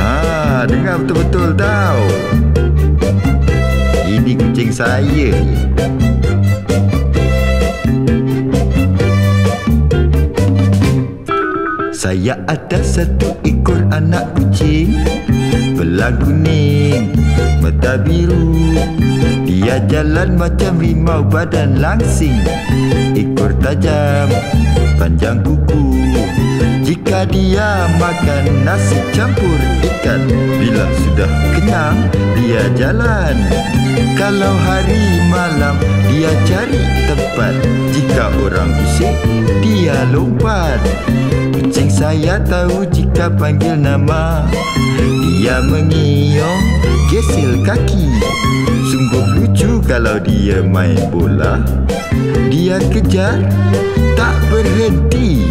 Ah, dengar betul-betul tau. Ini kucing saya. Saya ada satu ekor anak kucing, belah kuning, mata biru. Dia jalan macam rimau, badan langsing, ekor tajam, panjang kuku. Jika dia makan nasi campur ikan, bila sudah kenyang dia jalan. Kalau hari malam dia cari tempat, jika orang bisik dia lompat. Kucing saya tahu jika panggil nama, dia mengiong gesel kaki. Sungguh lucu kalau dia main bola, dia kejar tak berhenti.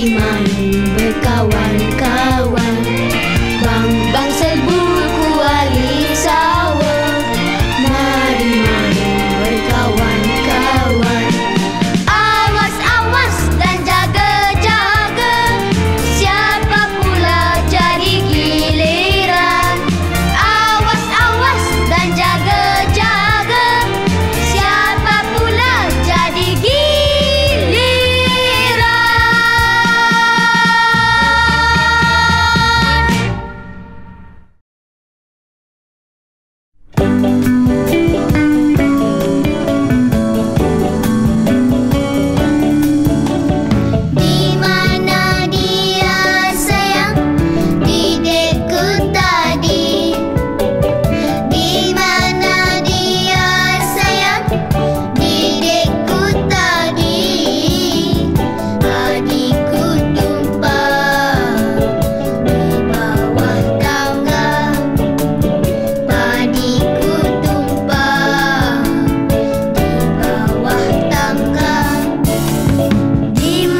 lagi main berkawan-kawan. Bang-bang serbu kuali sawah, mari main berkawan-kawan. Awas-awas dan jaga-jaga, siapa pula jadi giliran. Awas-awas dan jaga-jaga, siapa pula jadi giliran. Dimana dia sayang, di dekat tadi. Dimana dia sayang, di dekat tadi. Adikku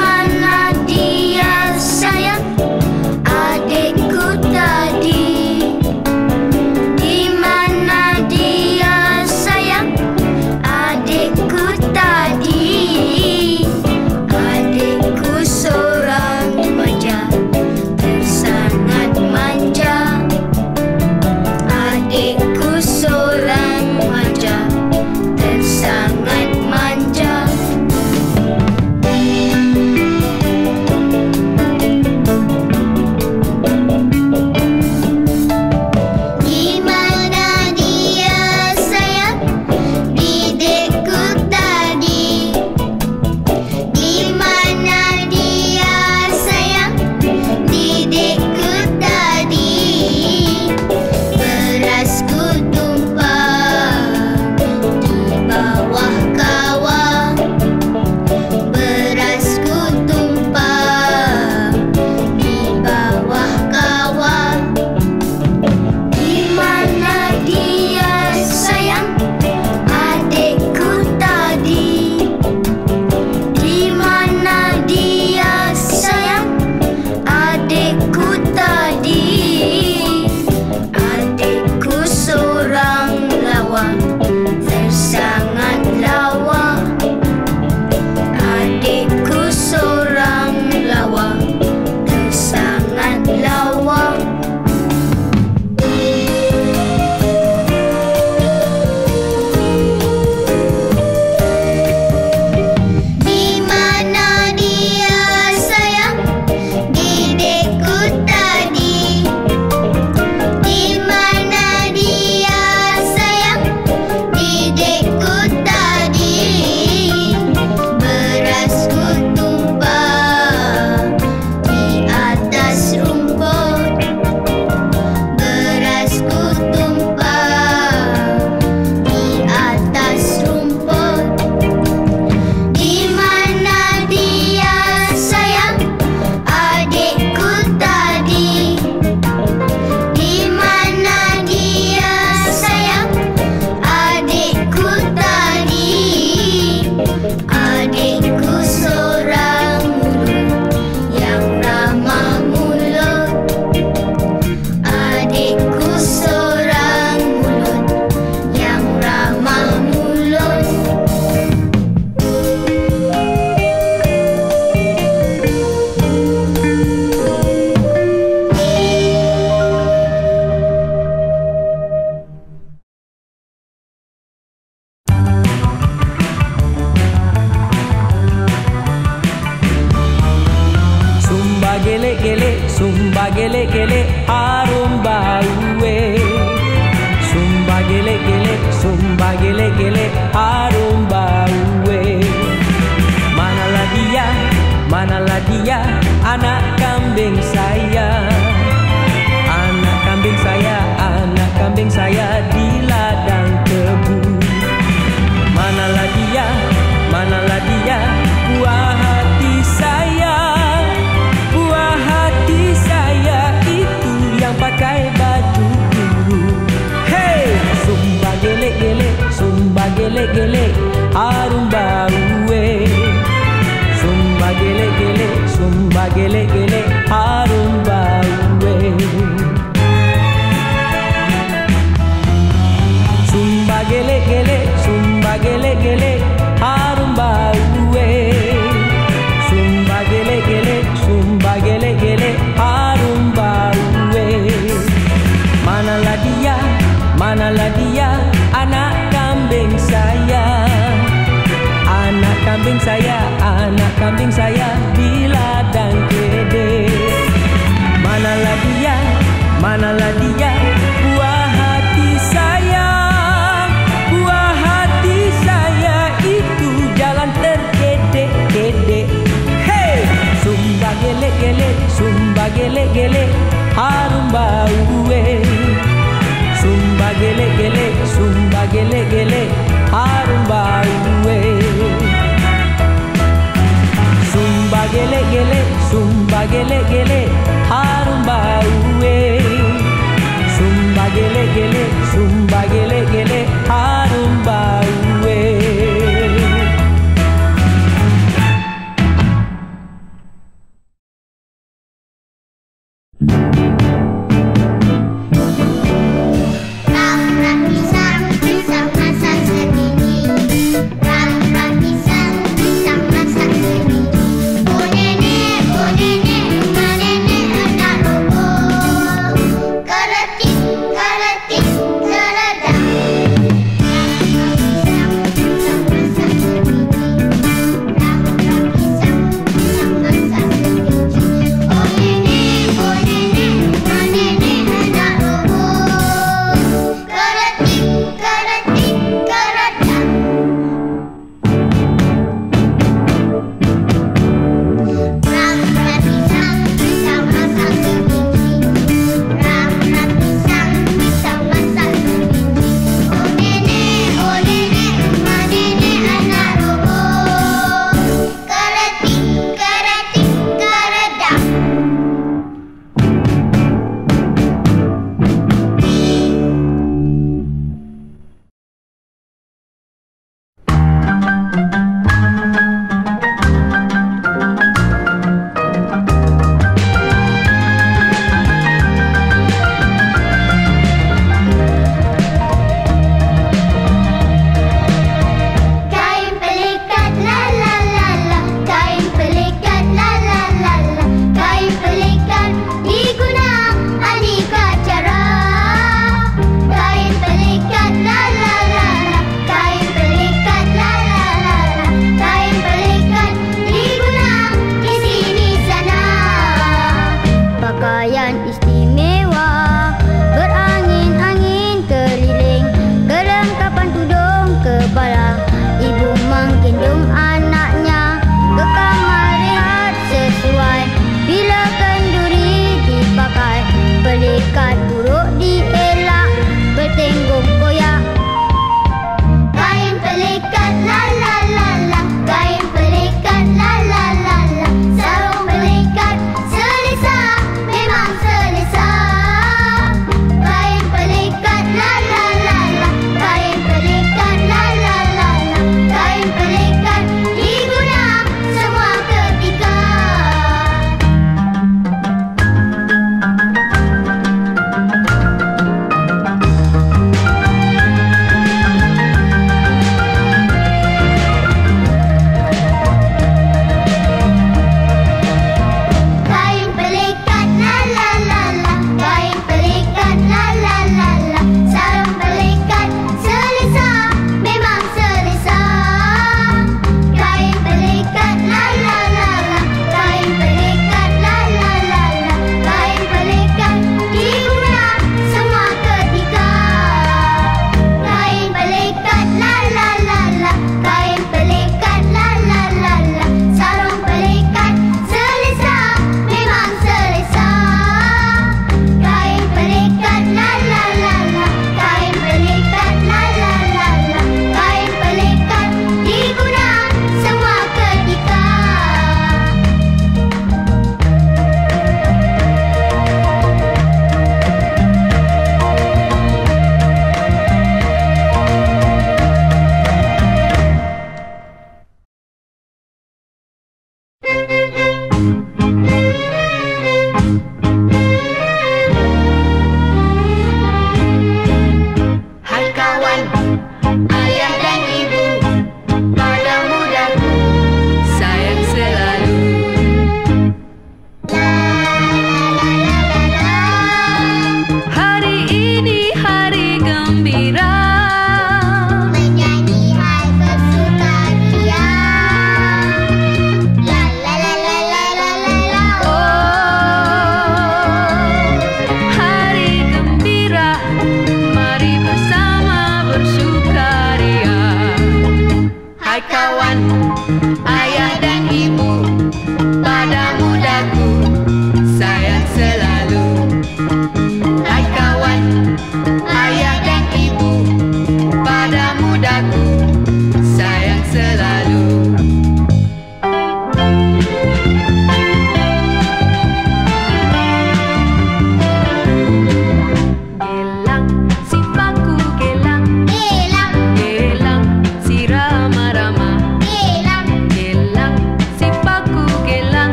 jumpa di bawah tangga. Adikku jumpa di bawah tangga. Dimana dia sayang, adikku tadi. Dimana dia sayang, adikku tadi. Adikku seorang remaja, sangat manja. Adikku seorang remaja, sangat manja. Dimana dia sayang, di dekat tadi. Dimana dia sayang, di dekat tadi. Berasku jumpa di bawah kawah. Berasku jumpa di bawah kawah. Dimana dia sayang, adikku tadi. Dimana dia sayang, adikku tadi. Adikku seorang lawan, sangat lawa. Adikku seorang lawa, sangat lawa. Dimana dia sayang, di dekat tadi. Dimana dia sayang, di dekat tadi. Berasku tumpa di atas rumput. Berasku tumpa di atas rumput. Dimana dia sayang, adikku tadi. Dimana dia sayang, adikku tadi. Adikku seorang mulut yang ramah mulut. Adikku seorang mulut yang ramah mulut. Sumba gele gele, sumba gele gele, arumba uwe. Sumba gele gele, sumba gele gele, arumba uwe. Manalah dia, anak kambing saya di ladang tebu. Manalah dia, buah hati saya. Buah hati saya itu yang pakai baju biru. Hey, sumba gele gele, arumba uwe. Sumba gele gele, sumba gele gele harumba uwe, sumba gele gele, sumba gele gele harumba uwe, sumba gele gele, sumba gele gele harumba uwe, sumba gele gele, sumba gele gele harumba uwe.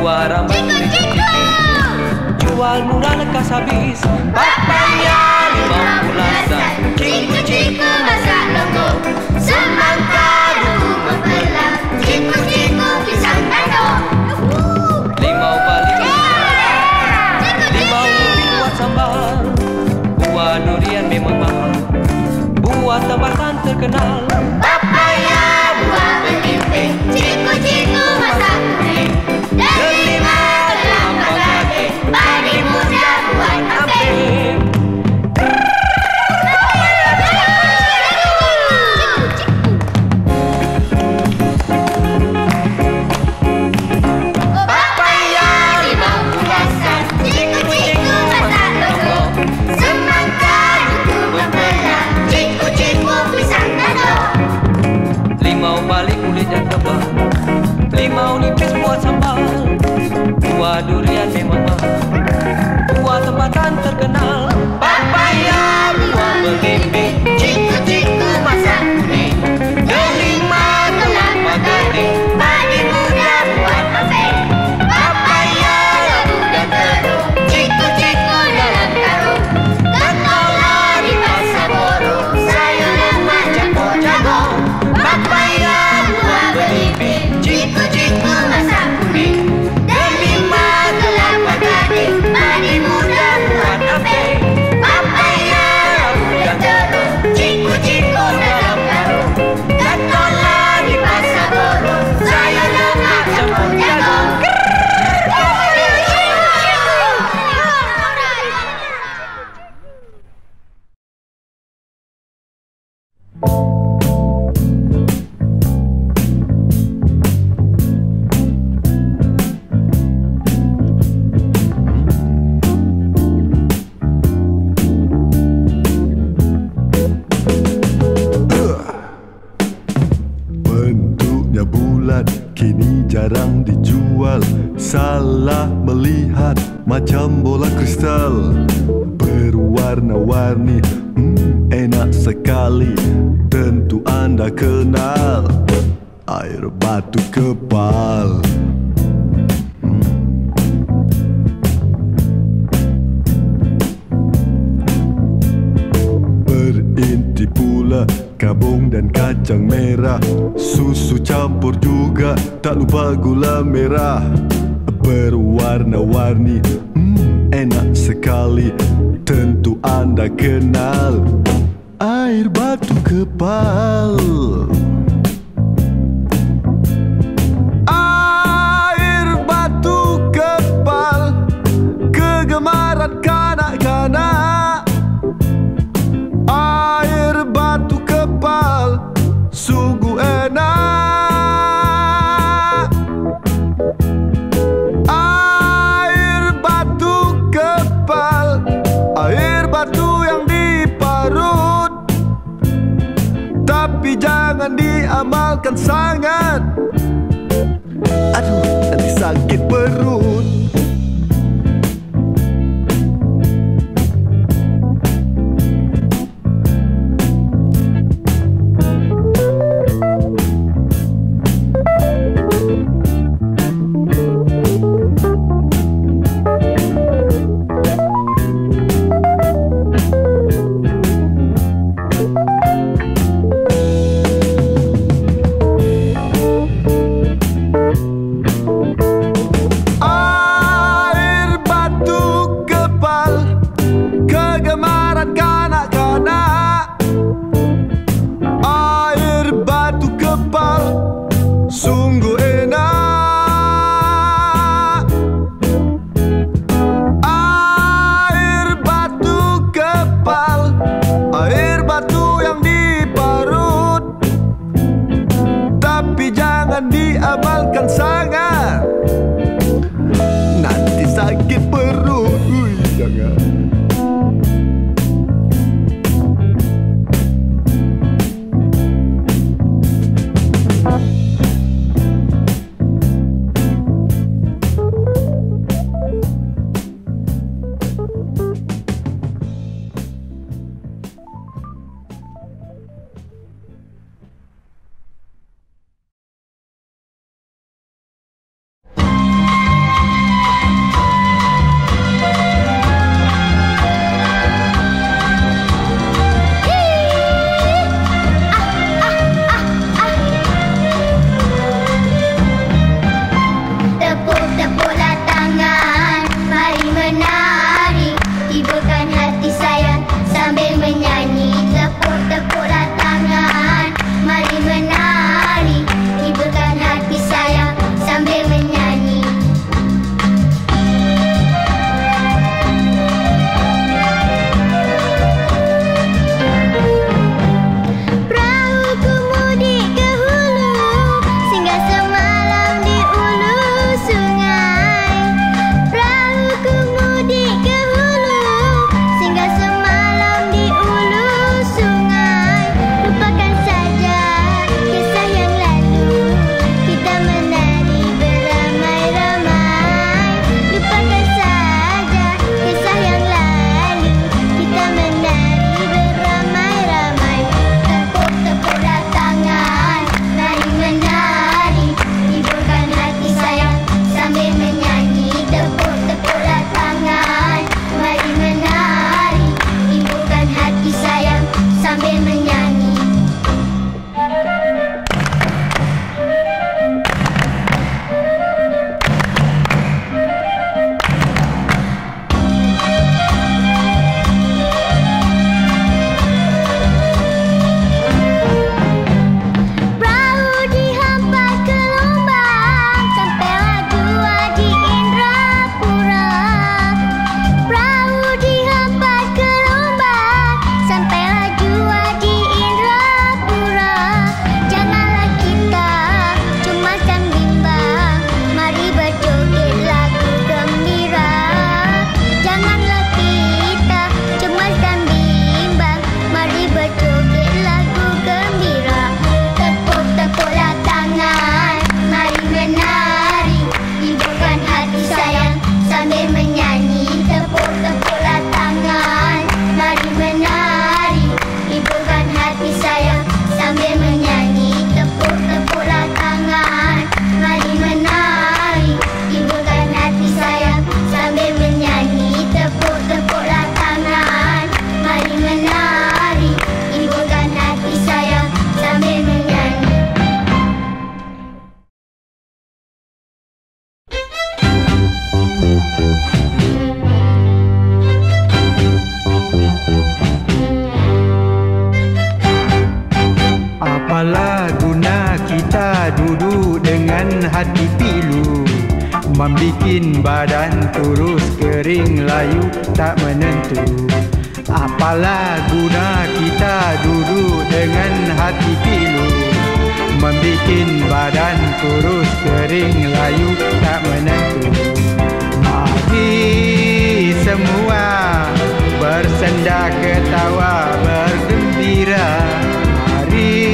juara jual murah lekas habis. Papaya 15an. Ciku-ciku masak loko, semangka duku membelah. Ciku-ciku pisang nado. Limau balik limau buat sambal. Buah durian memang mahal, buah tempatan terkenal. Papaya buah melimping. Ciku-ciku masak kuning. Delima dalam bagade. Padi muda buat apel. Limau nipis buat sambal. Buah durian memang mahal, buah tempatan terkenal. Papaya buah melimping. Ciku-ciku masak kuning. Delima dalam bagade. Padi muda buat apel. Papaya lalu dan terung. Ciku-ciku dalam karung. Ketolak di pasar boru. Sayur lemak jago-jago. Papaya buah melimping. Ciku-ciku masak kuning. Delima dalam bagade. Padi muda buat apel. Papaya lalu dan terung. Ciku-ciku dalam karung. Ketolak di pasar boru. Sayur lemak jago-jago. Jarang dijual, salah melihat macam bola kristal. Berwarna-warni, enak sekali, tentu Anda kenal. Air batu kepal. Berinti pula kabung dan kacang merah, susu campur juga, tak lupa gula merah. Berwarna-warni, enak sekali, tentu Anda kenal. Air batu kepal. Air batu kepal, kegemaran kanak-kanak. Air batu kepal, sungguh enak. Air batu kepal, air batu yang diparut, tapi jangan di lagi pilu, membikin badan terus kering layu tak menentu. Apalah guna kita duduk dengan hati pilu, membikin badan terus kering layu tak menentu. Mari semua bersenda ketawa bergembira, mari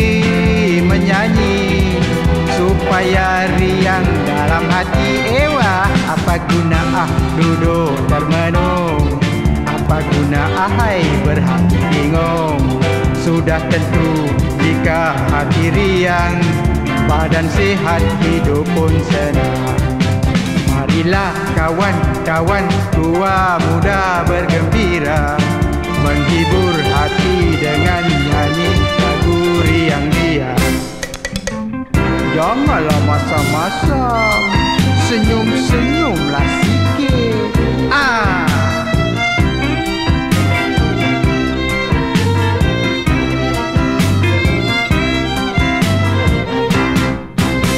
menyanyi supaya riang dalam hati ewa. Apa guna ah duduk termenung, apa guna ahai berhati bingung. Sudah tentu jika hati riang, badan sihat hidup pun senang. Marilah kawan-kawan tua muda bergembira, menghibur hati dengan nyanyi lagu riang riang. Janganlah masam-masam, senyum-senyumlah sikit.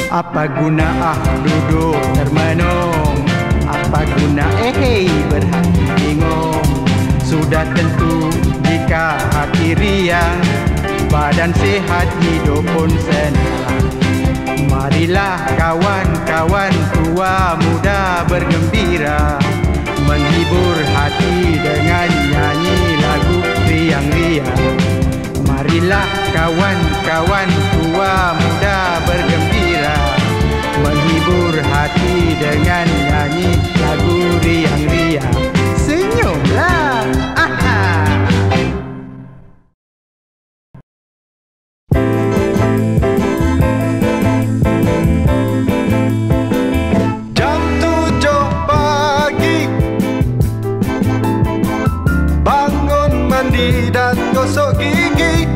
Apa guna ah duduk termenung, apa guna ehei berhati bingung. Sudah tentu jika hati riang, badan sehat hidup pun senang. Marilah kawan-kawan tua muda bergembira, menghibur hati dengan nyanyi lagu riang-riang. Marilah kawan-kawan tua muda bergembira, menghibur hati dengan nyanyi lagu riang-riang. Senyumlah, aha. Jam 7 pagi, bangun mandi dan gosok gigi.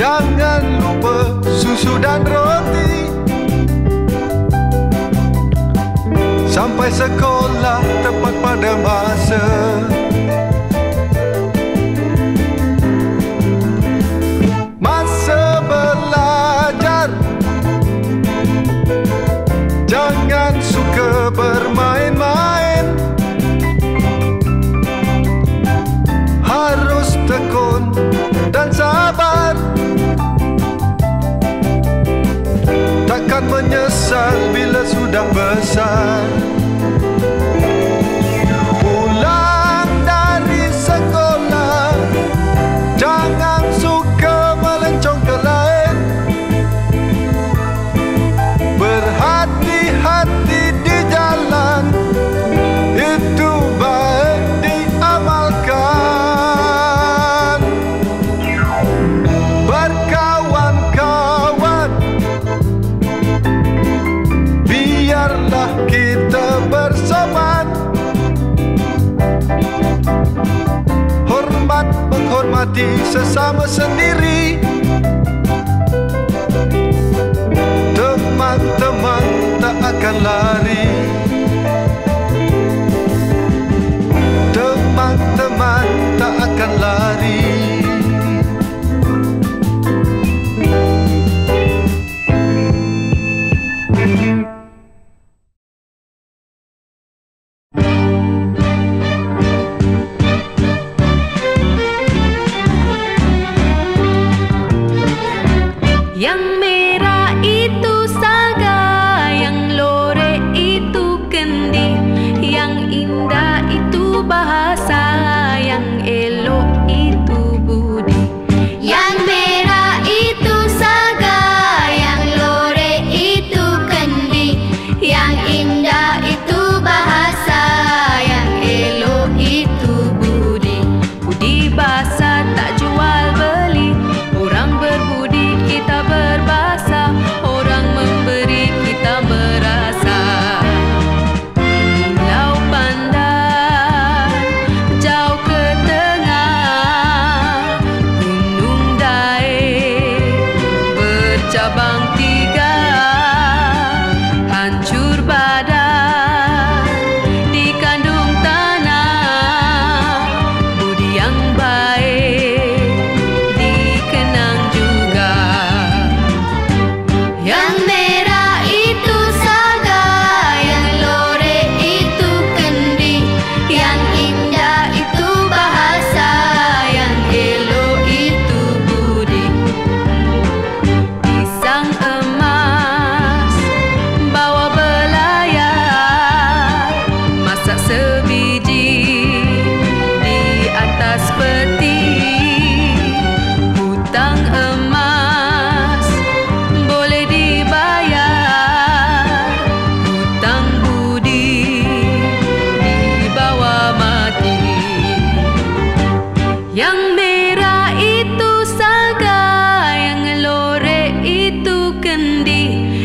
Jangan lupa susu dan roti. Sampai sekolah tepat pada masa. Masa belajar, jangan suka bermain-main. Harus tekun dan sabar, takkan menyesal bila sudah besar. Pulang dari sekolah, jangan suka melencong ke lain. Berhati-hati di jalan, itu baik diamalkan. Berkawan-kawan, biarlah kita bersamaan. Hormat menghormati sesama sendiri. Teman-teman tak akan lari, teman-teman tak akan lari.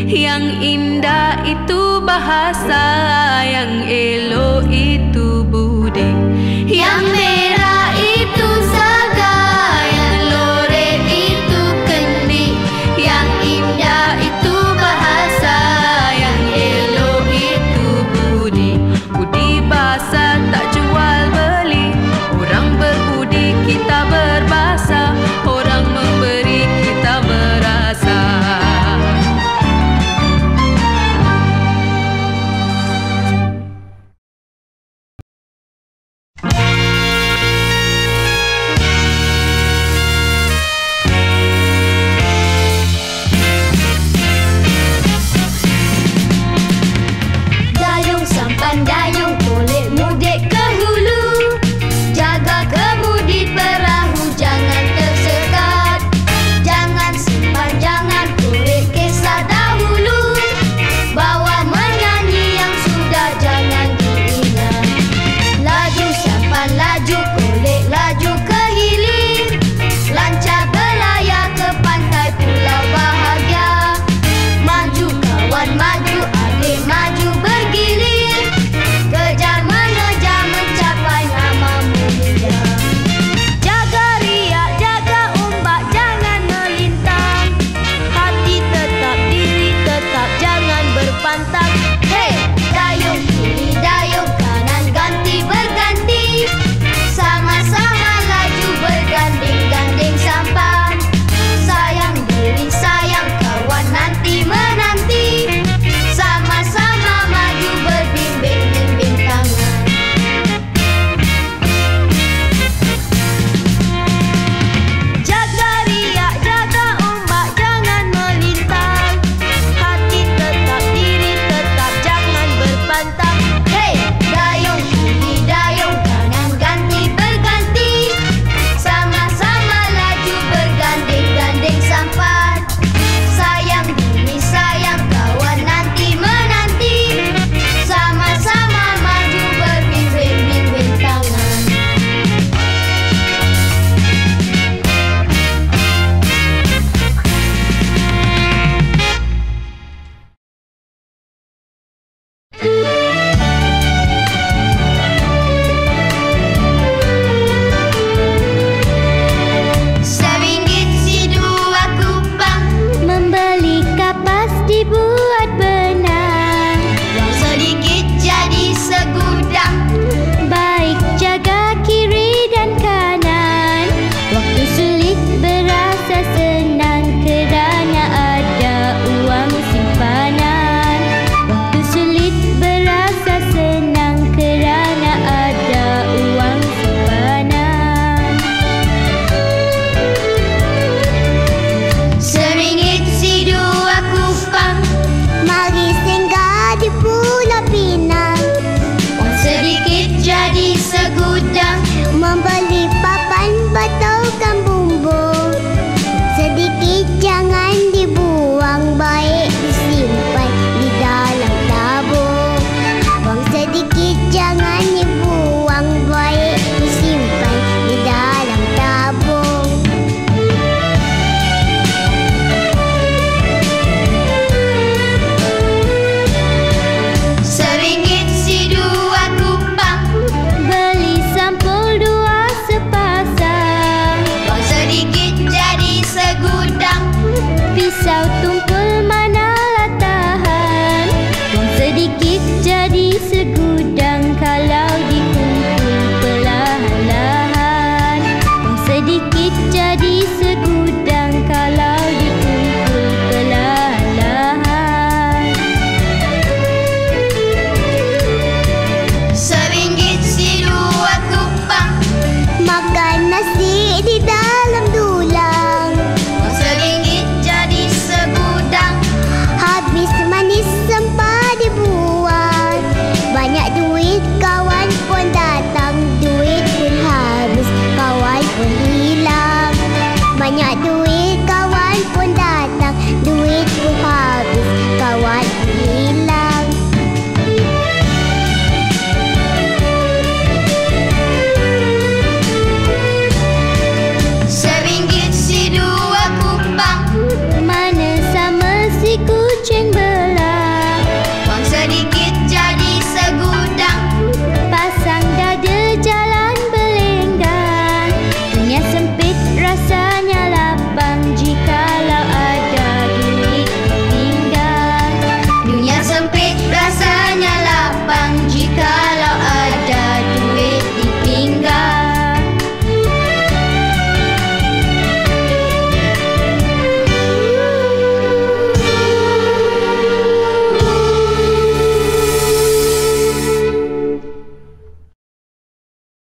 Yang indah itu bahasa, yang elok itu budi, yang merah